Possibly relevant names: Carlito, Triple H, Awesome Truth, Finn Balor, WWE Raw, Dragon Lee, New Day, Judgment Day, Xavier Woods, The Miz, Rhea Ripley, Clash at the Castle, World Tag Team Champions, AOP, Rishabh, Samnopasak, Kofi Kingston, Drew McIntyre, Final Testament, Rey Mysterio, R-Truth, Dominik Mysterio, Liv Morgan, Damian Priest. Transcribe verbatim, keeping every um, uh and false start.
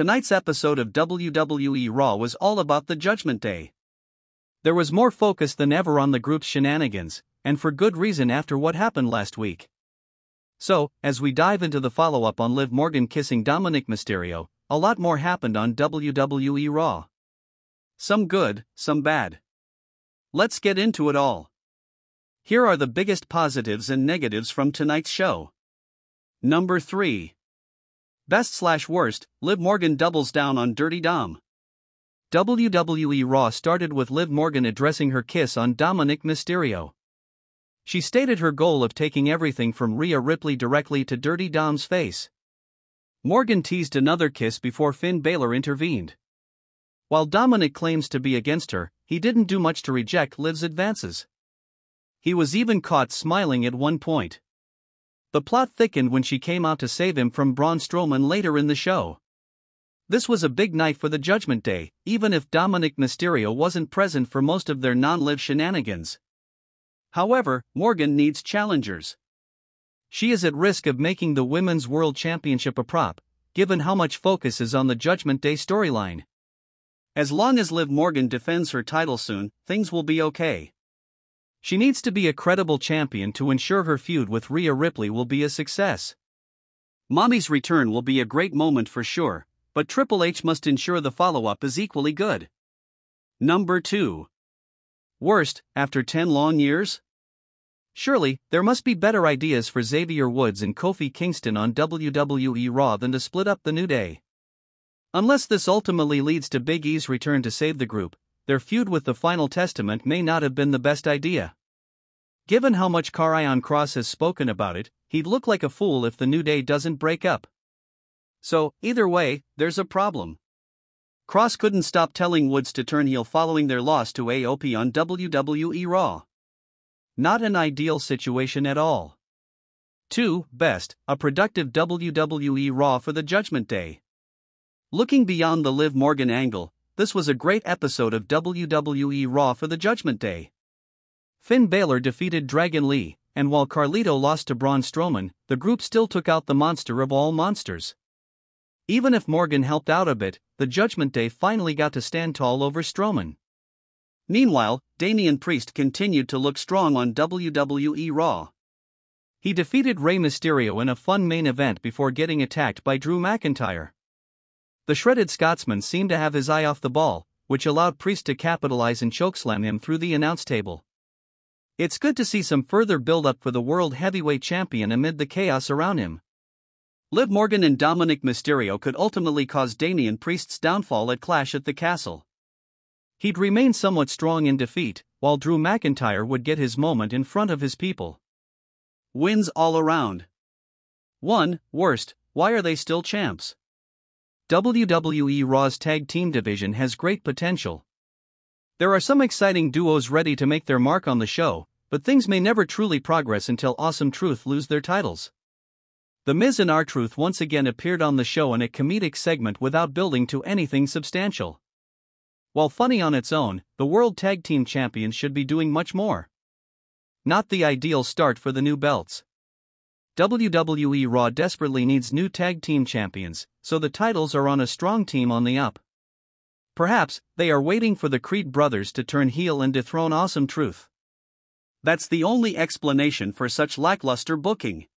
Tonight's episode of W W E Raw was all about the Judgment Day. There was more focus than ever on the group's shenanigans, and for good reason after what happened last week. So, as we dive into the follow-up on Liv Morgan kissing Dominik Mysterio, a lot more happened on W W E Raw. Some good, some bad. Let's get into it all. Here are the biggest positives and negatives from tonight's show. Number three. Best slash worst, Liv Morgan doubles down on Dirty Dom. W W E Raw started with Liv Morgan addressing her kiss on Dominik Mysterio. She stated her goal of taking everything from Rhea Ripley directly to Dirty Dom's face. Morgan teased another kiss before Finn Balor intervened. While Dominik claims to be against her, he didn't do much to reject Liv's advances. He was even caught smiling at one point. The plot thickened when she came out to save him from Braun Strowman later in the show. This was a big night for the Judgment Day, even if Dominik Mysterio wasn't present for most of their non-Liv shenanigans. However, Morgan needs challengers. She is at risk of making the Women's World Championship a prop, given how much focus is on the Judgment Day storyline. As long as Liv Morgan defends her title soon, things will be okay. She needs to be a credible champion to ensure her feud with Rhea Ripley will be a success. Mommy's return will be a great moment for sure, but Triple H must ensure the follow-up is equally good. Number two. Worst, after ten long years? Surely, there must be better ideas for Xavier Woods and Kofi Kingston on W W E Raw than to split up the New Day. Unless this ultimately leads to Big E's return to save the group, their feud with the Final Testament may not have been the best idea. Given how much Karrion Kross has spoken about it, he'd look like a fool if the New Day doesn't break up. So, either way, there's a problem. Kross couldn't stop telling Woods to turn heel following their loss to A O P on W W E Raw. Not an ideal situation at all. Two. Best, a productive W W E Raw for the Judgment Day. Looking beyond the Liv Morgan angle, this was a great episode of W W E Raw for the Judgment Day. Finn Balor defeated Dragon Lee, and while Carlito lost to Braun Strowman, the group still took out the monster of all monsters. Even if Morgan helped out a bit, the Judgment Day finally got to stand tall over Strowman. Meanwhile, Damian Priest continued to look strong on W W E Raw. He defeated Rey Mysterio in a fun main event before getting attacked by Drew McIntyre. The shredded Scotsman seemed to have his eye off the ball, which allowed Priest to capitalize and chokeslam him through the announce table. It's good to see some further build-up for the World Heavyweight Champion amid the chaos around him. Liv Morgan and Dominik Mysterio could ultimately cause Damian Priest's downfall at Clash at the Castle. He'd remain somewhat strong in defeat, while Drew McIntyre would get his moment in front of his people. Wins all around. One. Worst, why are they still champs? W W E Raw's tag team division has great potential. There are some exciting duos ready to make their mark on the show, but things may never truly progress until Awesome Truth lose their titles. The Miz and R-Truth once again appeared on the show in a comedic segment without building to anything substantial. While funny on its own, the World Tag Team Champions should be doing much more. Not the ideal start for the new belts. W W E Raw desperately needs new tag team champions, so the titles are on a strong team on the up. Perhaps they are waiting for the Creed brothers to turn heel and dethrone Awesome Truth. That's the only explanation for such lackluster booking.